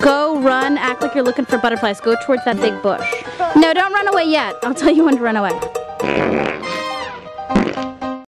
Go, run, act like you're looking for butterflies. Go towards that big bush. No, don't run away yet. I'll tell you when to run away.